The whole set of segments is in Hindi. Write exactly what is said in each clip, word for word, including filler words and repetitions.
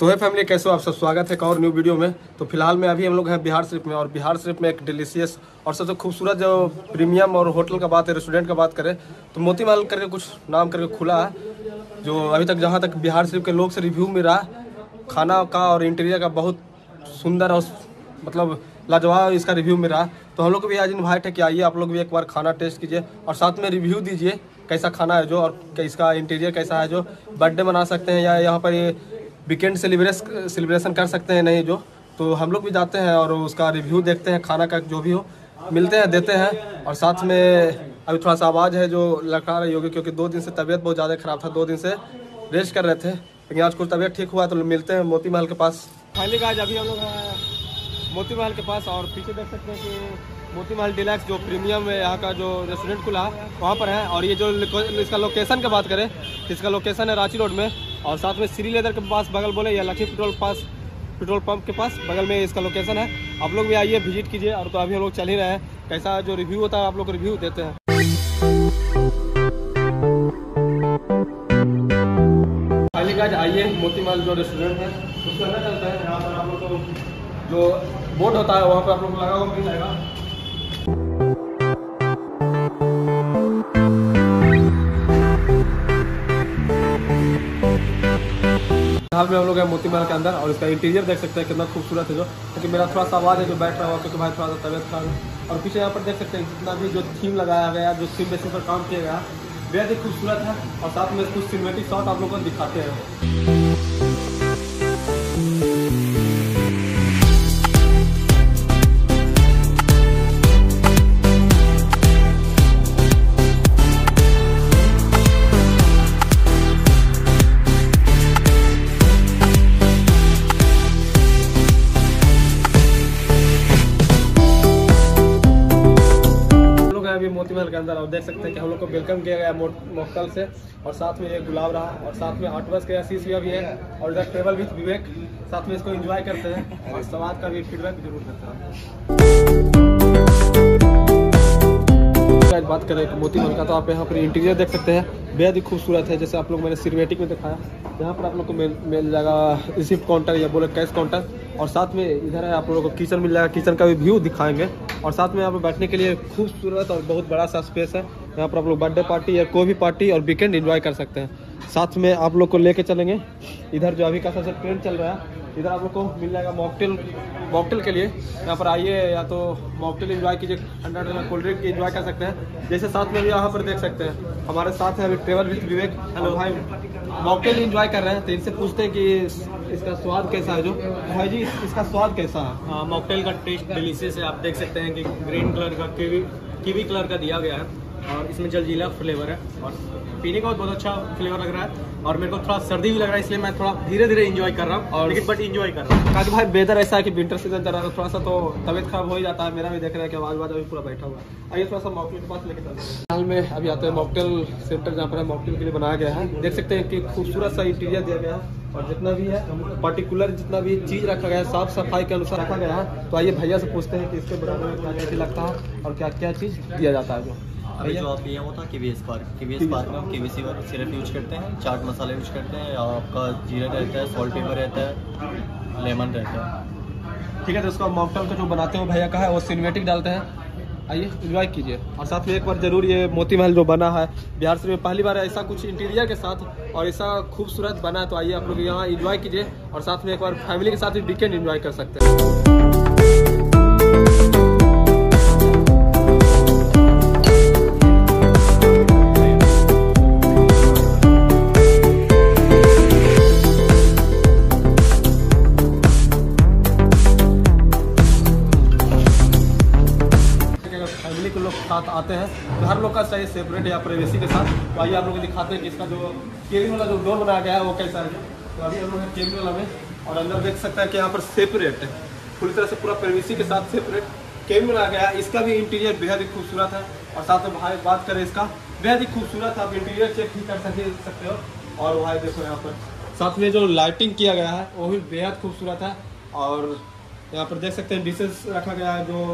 तो है फैमिली, कैसे हो आप सब। स्वागत है एक और न्यू वीडियो में। तो फिलहाल में अभी हम लोग हैं बिहार शरीफ में, और बिहार शरीफ में एक डिलीशियस और सबसे खूबसूरत जो प्रीमियम और होटल का बात है, रेस्टोरेंट का बात करें तो मोती महल करके कुछ नाम करके खुला है, जो अभी तक जहां तक बिहार शरीफ के लोग से रिव्यू में रहा, खाना का और इंटीरियर का बहुत सुंदर और मतलब लाजवाब इसका रिव्यू में रहा। तो हम लोग को भी आज इन्वाइट है कि आइए आप लोग भी एक बार खाना टेस्ट कीजिए और साथ में रिव्यू दीजिए कैसा खाना है जो, और इसका इंटीरियर कैसा है, जो बर्थडे मना सकते हैं या यहाँ पर वीकेंड सेलिब्रेशन सेलिब्रेशन कर सकते हैं नहीं जो। तो हम लोग भी जाते हैं और उसका रिव्यू देखते हैं, खाना का जो भी हो मिलते हैं देते हैं। और साथ में अभी थोड़ा सा आवाज़ है जो लड़खड़ा रही होगी क्योंकि दो दिन से तबीयत बहुत ज़्यादा ख़राब था, दो दिन से रेस्ट कर रहे थे, लेकिन आज कुछ तबीयत ठीक हुआ। तो मिलते हैं मोती महल के पास। खाली का आज अभी हम लोग मोती महल के पास, और पीछे देख सकते हैं कि मोती महल डिलैक्स जो प्रीमियम है यहाँ का जो रेस्टोरेंट खुला वहाँ पर है। और ये जो इसका लोकेशन की बात करें, इसका लोकेशन है रांची रोड में, और साथ में श्री लेदर के पास बगल बोले या लक्ष्मी पेट्रोल पास पेट्रोल पंप के पास बगल में इसका लोकेशन है। आप लोग भी आइए, विजिट कीजिए। और तो अभी हम लोग चल ही रहे हैं, कैसा जो रिव्यू होता है आप लोग रिव्यू देते हैं। पहली गाज आइए मोती महल जो रेस्टोरेंट है उसके अंदर चलते हैं। यहाँ पर आप लोग को जो बोर्ड होता है वहाँ पर आप लोग को लगा हुआ मिल जाएगा। हाल में हम लोग हैं मोती महल के अंदर, और इसका इंटीरियर देख सकते हैं कितना खूबसूरत है जो, क्योंकि मेरा थोड़ा सा आवाज़ है जो बैठ रहा हुआ क्योंकि भाई थोड़ा सा तबियत खराब है। और पीछे यहाँ पर देख सकते हैं जितना भी जो थीम लगाया गया, जो थीम बेसिस पर काम किया गया, बेहद ही खूबसूरत है। और साथ में कुछ सिनेमैटिक शॉट आप लोगों को दिखाते हैं। मोती महल के अंदर और देख सकते हैं कि हम लोग को वेलकम किया गया मोकल से, और साथ में एक गुलाब रहा, और साथ में आर्टवर्स के शीश भी है, और इधर टेबल विद विवेक। साथ में इसको एंजॉय करते हैं और स्वाद का भी फीडबैक जरूर करते हैं। बात करें मोती महल का तो आप यहाँ पर इंटीरियर देख सकते हैं, बेहद ही खूबसूरत है। जैसे आप लोग मैंने सिनेमैटिक में दिखाया, यहाँ पर आप लोग को मिल जाएगा रिसिप्ट काउंटर या बोले कैश काउंटर, और साथ में इधर है आप लोगों को किचन मिल जाएगा, किचन का भी व्यू दिखाएंगे। और साथ में यहाँ पर बैठने के लिए खूबसूरत और बहुत बड़ा सा स्पेस है, यहाँ पर आप लोग बर्थडे पार्टी या कोई भी पार्टी और वीकेंड एंजॉय कर सकते हैं। साथ में आप लोग को लेके चलेंगे इधर जो अभी का सबसे ट्रेंड चल रहा है, इधर आप लोग को मिल जाएगा मॉकटेल। मॉकटेल के लिए यहाँ पर आइए, या तो मॉकटेल एंजॉय कीजिए, ठंडा ठंडा कोल्ड ड्रिंक एंजॉय कर सकते हैं। जैसे साथ में भी यहाँ पर देख सकते हैं हमारे साथ है अभी ट्रेवल विद विवेक। हेलो भाई, मॉकटेल एंजॉय कर रहे हैं तो इनसे पूछते हैं कि इसका स्वाद कैसा है जो। भाई जी, इसका स्वाद कैसा है? मॉकटेल का टेस्ट डिलीशियस है। आप देख सकते हैं कि ग्रीन कलर का कीवी कीवी कलर का दिया गया है, और इसमें जलजीरा फ्लेवर है, और पीने का बहुत अच्छा फ्लेवर लग रहा है। और मेरे को थोड़ा सर्दी भी लग रहा है, इसलिए मैं थोड़ा धीरे धीरे एंजॉय कर रहा हूँ, और लेकिन बट एंजॉय कर रहा हूँ। काफी भाई वेदर ऐसा है कि विंटर सीजन चल रहा है, थोड़ा सा तो तबियत खराब हो ही जाता है। मेरा भी देख रहा है कि आवाज वाज अभी पूरा बैठा हुआ है। आइए थोड़ा सा मॉकटेल के पास लेके चलते हैं। हाल में अभी आते हैं मॉकटेल सेंटर, जहाँ पर मॉकटेल के लिए बनाया गया है। देख सकते हैं कि खूबसूरत सा इंटीरियर दिया गया है, और जितना भी है पर्टिकुलर जितना भी चीज़ रखा गया है साफ सफाई के अनुसार रखा गया है। तो आइए भैया से पूछते हैं कि इसके बनाने में क्या क्या लगता है और क्या क्या चीज़ दिया जाता है। जो अभी जो आप लिया वो था केवीएस पार्क, केवीएस पार्क में हम केवीसी सिरप यूज करते हैं, चाट मसाला यूज करते हैं, आपका जीरा रहता है, सॉल्ट पेपर रहता है, लेमन रहता है। ठीक है, तो उसका मॉकटेल का जो बनाते हैं भैया का है वो सिनेमैटिक डालते हैं। आइए एंजॉय कीजिए, और साथ में एक बार जरूर ये मोती महल जो बना है बिहार शरीफ में पहली बार ऐसा कुछ इंटीरियर के साथ और ऐसा खूबसूरत बना है, तो आइए आप लोग यहाँ एंजॉय कीजिए, और साथ में एक बार फैमिली के साथ भी वीकेंड एंजॉय कर सकते हैं। आते हैं तो हर लोग लोग का चाहिए सेपरेट या प्राइवेसी के साथ। तो आइए आप लोग दिखाते हैं कि इसका जो केबिन वाला जो डोर बनाया गया है वो कैसा है। तो अभी हम लोग हैं केबिन वाला में, और अंदर देख सकते हैं कि यहाँ पर सेपरेट है पूरी तरह से, पूरा प्राइवेसी के साथ सेपरेट केबिन बनाया गया है। इसका भी इंटीरियर बेहद ही खूबसूरत है, और साथ में भाई बात करें इसका बेहद ही खूबसूरत है। आप इंटीरियर चेक भी कर सकते हो, और भाई देखो यहाँ पर साथ में जो लाइटिंग किया गया है वो भी बेहद खूबसूरत है। और यहाँ पर देख सकते हैं डिशेस रखा गया है जो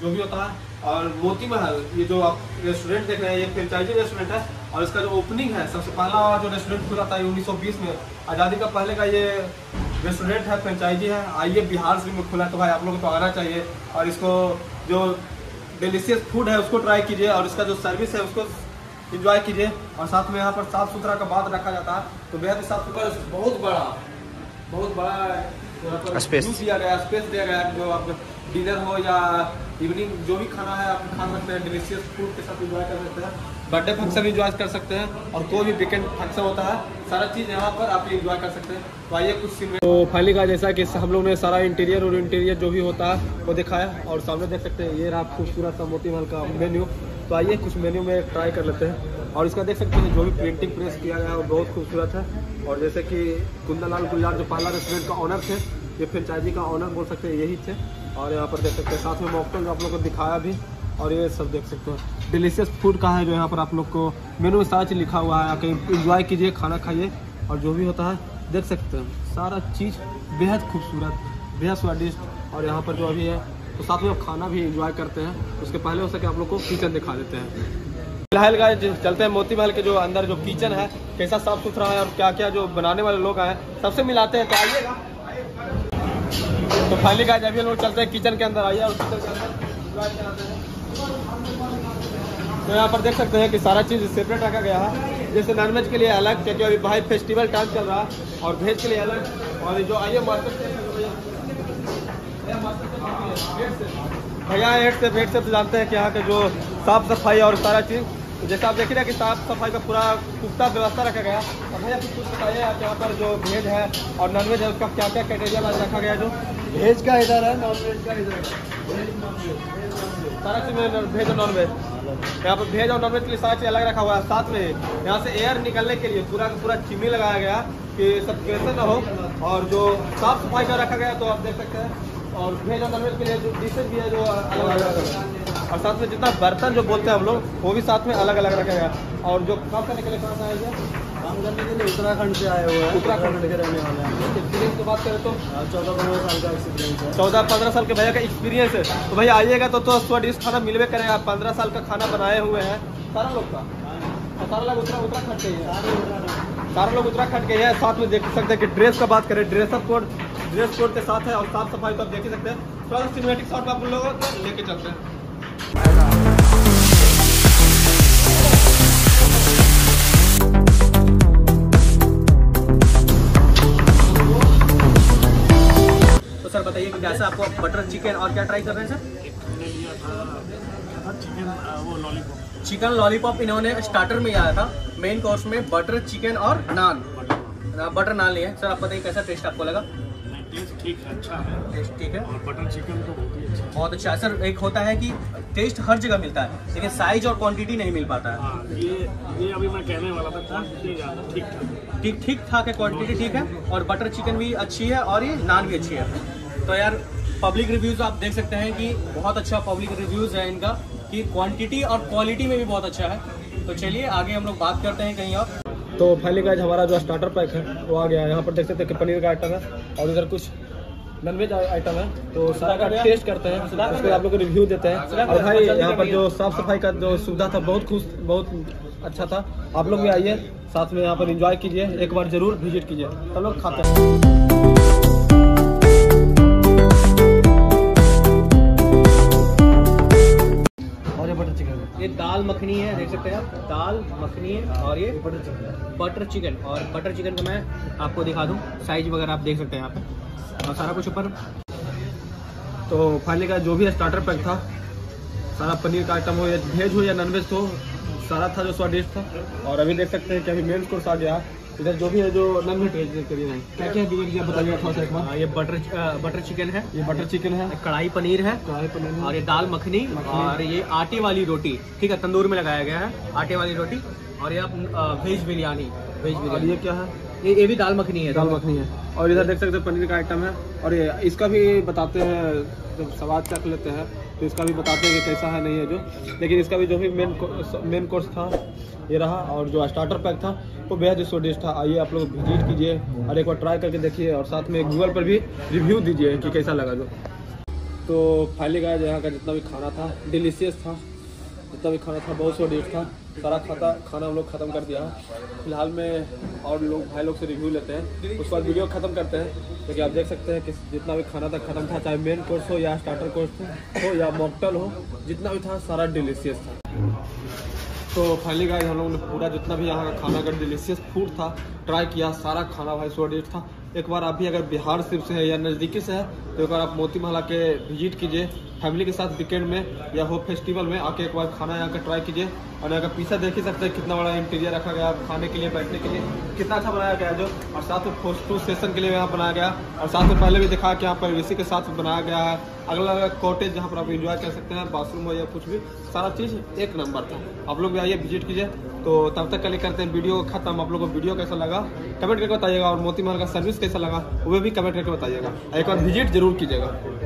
जो भी होता है। और मोती महल ये जो आप रेस्टोरेंट देख रहे हैं ये फ्रेंचाइजी रेस्टोरेंट है, और इसका जो ओपनिंग है सबसे पहला जो रेस्टोरेंट खुला था उन्नीस सौ बीस में, आज़ादी का पहले का ये रेस्टोरेंट है, फ्रेंचाइजी है। आइए बिहार शरीफ में खुला तो भाई आप लोगों को आना चाहिए, और इसको जो डिलीशियस फूड है उसको ट्राई कीजिए, और इसका जो सर्विस है उसको इंजॉय कीजिए। और साथ में यहाँ पर साफ़ सुथरा का बात रखा जाता है, तो बेहद साफ सुथरा बहुत बड़ा बहुत बड़ा स्पेस दिया गया स्पेस दिया गया जो आप डिनर हो या इवनिंग जो भी खाना है आप खा सकते हैं, डिलीशियस फूड के साथ इंजॉय कर सकते हैं, बर्थडे फंक्शन इंजॉय कर सकते हैं, और कोई भी वीकेंड फंक्शन होता है सारा चीज़ यहाँ पर आप इंजॉय कर सकते हैं। तो आइए कुछ सीन तो फाइनली का जैसा कि हम लोग ने सारा इंटीरियर और इंटीरियर जो भी होता है वो दिखाया, और सामने देख सकते हैं ये रहा खूबसूरत सा मोती महल का मेन्यू। तो आइए कुछ मेन्यू में ट्राई कर लेते हैं, और इसका देख सकते हैं जो भी प्रिंटिंग प्रेस किया गया है वो बहुत खूबसूरत है। और जैसे कि कुंदन लाल गुजराल जो पाला रेस्टोरेंट का ऑनर थे, ये फ्रेंचाइजी का ऑनर बोल सकते हैं यही थे। और यहाँ पर देख सकते हैं साथ में मॉकटेल आप लोग को दिखाया भी, और ये सब देख सकते हैं डिलीशियस फूड का है जो यहाँ पर आप लोग को मेनू में सारा चीज़ लिखा हुआ है, कहीं इंजॉय कीजिए, खाना खाइए, और जो भी होता है देख सकते हैं सारा चीज़ बेहद खूबसूरत बेहद स्वादिष्ट। और यहाँ पर जो अभी है तो साथ में आप खाना भी इंजॉय करते हैं। उसके पहले हो सके आप लोग को किचन दिखा देते हैं। फिलहाल का चलते हैं मोती महल के जो अंदर जो किचन है कैसा साफ़ सुथरा है, और क्या क्या जो बनाने वाले लोग आए सबसे मिलाते हैं। तो आइएगा। तो फाइनली गाइस अभी हम लोग चलते हैं किचन के अंदर, आइए और किचन के अंदर। तो यहाँ पर देख सकते हैं कि सारा चीज़ सेपरेट रखा गया है, जैसे नॉनवेज के लिए अलग, क्योंकि अभी भाई फेस्टिवल टाइम चल रहा है, और वेज के लिए अलग। और जो आइए मार्केट से भैया एड से भेट से जानते हैं कि यहाँ के जो साफ़ सफाई और सारा चीज़, जैसे आप देख रहे हैं कि साफ़ सफाई का पूरा पुख्ता व्यवस्था रखा गया। और भैया कुछ कुछ बताइए आप यहाँ पर जो वेज है और नॉनवेज है उसका क्या क्या कैटेगरी रखा गया, जो वेज का इधर है नॉन वेज का इधर है, सारा चीज़ में वेज और नॉन वेज यहाँ पर वेज और नॉन वेज के लिए सारा चीज़ अलग रखा हुआ है। साथ में यहाँ से एयर निकलने के लिए पूरा का पूरा चिमनी लगाया गया कि सब कैसे ना हो, और जो साफ़ सफाई का रखा गया तो आप देख सकते हैं। और वेज और नॉन वेज के लिए जो डिशेज भी है जो अलग अलग, और साथ में जितना बर्तन जो बोलते हैं हम लोग वो भी साथ में अलग अलग रखा गया। और जो काम करने के लिए कहाँ से आया गया, काम करने के लिए उत्तराखंड से आए हुए हैं, उत्तराखंड के रहने वाले हैं। एक्सपीरियंस की बात करें तो चौदह पंद्रह साल का एक्सपीरियंस है, चौदह पंद्रह साल के भैया का एक्सपीरियंस है। तो भैया आइएगा तो तो स्वादिष्ट खाना मिलवे करेगा। पंद्रह साल का खाना बनाए हुए हैं सारा लोग का, सारा लोग उत्तराखंड के हैं, सारा लोग उत्तराखंड के हैं। साथ में देख सकते हैं कि ड्रेस का बात करें, ड्रेसअप कोड ड्रेस कोड के साथ है, और साफ सफाई तो आप देख ही सकते हैं। थोड़ा सिनेमैटिक शॉट में आप लोगों को लेके चलते हैं। सर बताइए कि कैसा आपको बटर चिकन और क्या ट्राई कर रहे हैं सर? चिकन वो लॉलीपॉप चिकन लॉलीपॉप इन्होंने स्टार्टर में आया था, मेन कोर्स में बटर चिकन और नान बटर नान लिए। सर आप बताइए कैसा टेस्ट आपको लगा? टेस्ट ठीक है, अच्छा है, टेस्ट ठीक है, और बटर चिकन तो बहुत अच्छा है। सर एक होता है कि टेस्ट हर जगह मिलता है लेकिन साइज और क्वांटिटी नहीं मिल पाता है। ये ये अभी मैं कहने वाला था, क्वांटिटी ठीक ठाक ठीक ठीक ठाक है, क्वांटिटी ठीक है, और बटर चिकन भी अच्छी है, और ये नान भी अच्छी है। तो यार पब्लिक रिव्यूज़ आप देख सकते हैं कि बहुत अच्छा पब्लिक रिव्यूज़ है इनका, कि क्वांटिटी और क्वालिटी में भी बहुत अच्छा है। तो चलिए आगे हम लोग बात करते हैं कहीं और। तो फाइनली गाइस हमारा जो स्टार्टर पैक है वो आ गया है। यहाँ पर देख सकते हैं कि पनीर का आइटम है, और इधर कुछ नॉनवेज आइटम है। तो सारा का टेस्ट करते हैं, उसके बाद आप लोग को रिव्यू देते हैं। और भाई यहाँ पर जो साफ़ सफाई का जो सुविधा था बहुत खुश बहुत अच्छा था। आप लोग भी आइए, साथ में यहाँ पर इंजॉय कीजिए, एक बार ज़रूर विजिट कीजिए। हम लोग खाते हैं। ये दाल मखनी है, देख सकते हैं आप, दाल मखनी है, और ये बटर चिकन बटर चिकन और बटर चिकन का मैं आपको दिखा दूं, साइज वगैरह आप देख सकते हैं आप, और सारा कुछ ऊपर। तो फाइनली का जो भी स्टार्टर पैक था, सारा पनीर का आइटम हो या वेज हो या नॉनवेज हो, सारा था जो स्वादिष्ट था। और अभी देख सकते हैं कि अभी मेन कोर्स आ गया, इधर जो भी है जो नॉन वेज करी है क्या क्या है बताइए थोड़ा सा। ये बटर बटर चिकन है, ये बटर चिकन है, कढ़ाई पनीर है, कढ़ाई पनीर, और ये दाल मखनी, और ये आटे वाली रोटी, ठीक है, तंदूर में लगाया गया है आटे वाली रोटी, और ये आप वेज बिरयानी, वेज बिरयानी। ये क्या है? ये ये भी दाल मखनी है, दाल मखनी है। और इधर देख सकते हैं पनीर का आइटम है, और ये इसका भी बताते हैं, जब स्वाद चख लेते हैं तो इसका भी बताते हैं कि कैसा है नहीं है जो, लेकिन इसका भी जो भी मेन मेन कोर्स था ये रहा, और जो स्टार्टर पैक था वो बेहद ही स्वादिष्ट था। आइए आप लोग विजिट कीजिए और एक बार ट्राई करके देखिए, और साथ में गूगल पर भी रिव्यू दीजिए कि कैसा लगा जो। तो फाइनली गाइस यहाँ का जितना भी खाना था डिलीशियस था, जितना भी खाना था बहुत स्वादिष्ट था। सारा खाता खाना हम लोग खत्म कर दिया। फिलहाल में और लोग भाई लोग से रिव्यू लेते हैं, उसके बाद वीडियो ख़त्म करते हैं, क्योंकि आप देख सकते हैं कि जितना भी खाना था ख़त्म था, चाहे मेन कोर्स हो या स्टार्टर कोर्स हो या मॉकटेल हो, जितना भी था सारा डिलीशियस था। तो फाइनली गाइस हम लोगों ने पूरा जितना भी यहाँ का खाना का डिलीशियस फूड था ट्राई किया, सारा खाना भाई स्वादिष्ट था। एक बार आप भी अगर बिहार शरीफ से है या नज़दीकी से है तो एक बार आप मोती महल के विजिट कीजिए फैमिली के साथ, वीकेंड में या होप फेस्टिवल में आके एक बार खाना यहाँ का ट्राई कीजिए। और यहाँ का पीछा देख ही सकते हैं कितना बड़ा इंटीरियर रखा गया खाने के लिए, बैठने के लिए कितना अच्छा बनाया गया जो, और साथ में फोटो सेशन के लिए यहाँ बनाया गया, और साथ में पहले भी दिखाया कि यहाँ पर प्राइवेसी के साथ बनाया गया है अगला अलग कॉटेज जहाँ पर आप इंजॉय कर सकते हैं, बाथरूम हो या कुछ भी, सारा चीज़ एक नंबर था। आप लोग भी आइए विजिट कीजिए। तो तब तक के लिए करते हैं वीडियो खत्म। आप लोगों को वीडियो कैसा लगा कमेंट करके बताइएगा, और मोती महल का सर्विस कैसा लगा वो भी कमेंट करके बताइएगा, एक बार विजिट जरूर कीजिएगा।